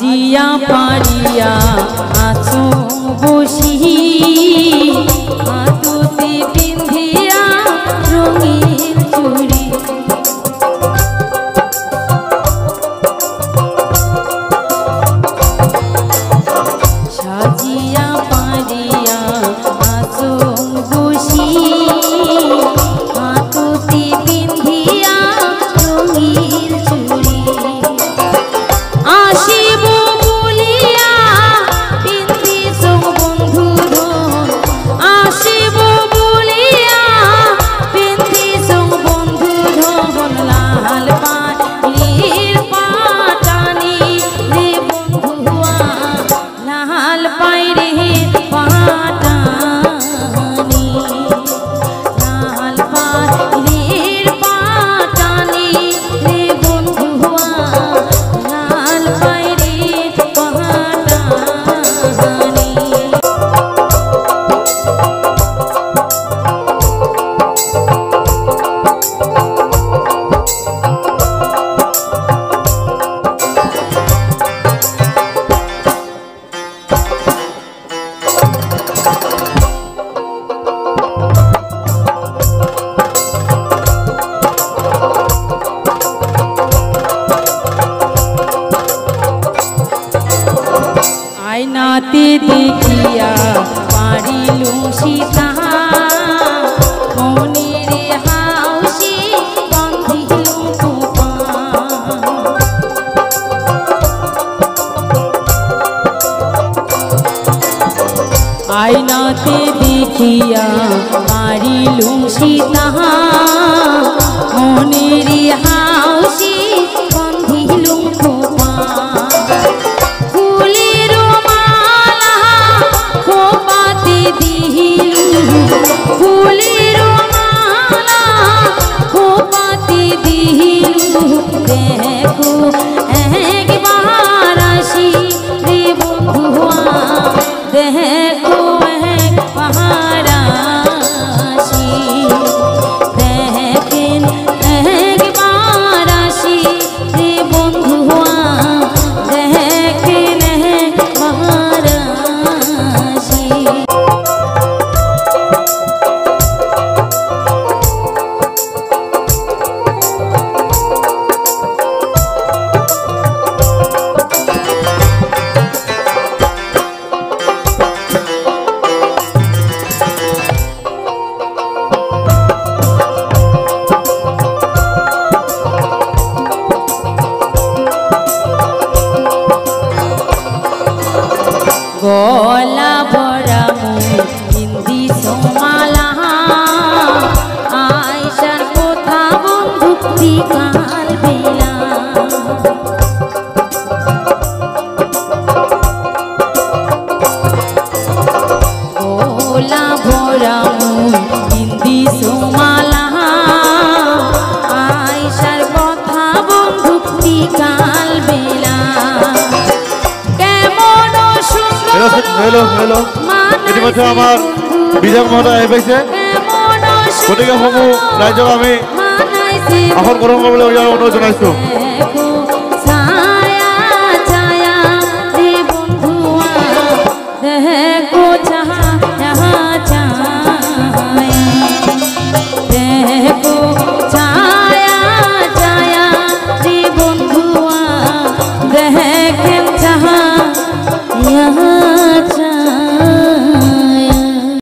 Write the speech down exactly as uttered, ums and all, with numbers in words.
जिया पारिया आँसू बसिए आँसुते बिंधिया रंगीन चूड़ी सजिया पारिया आँसू बसिए आँसुते बिंधिया रंगीन चूड़ी आशी आईनाते देखिया पारिलुम सीता मौनेर हाउसे बांधिलुम टोपा आईनाते देखिया पारिलुम सीता मौनेर हाउसे बांधिलुम टोपा हेलो हेलो इतिमध्य आमार विजय महोदय आइसे गति के समूह राज्यक ahon kurang kau boleh yang orang jenis tu.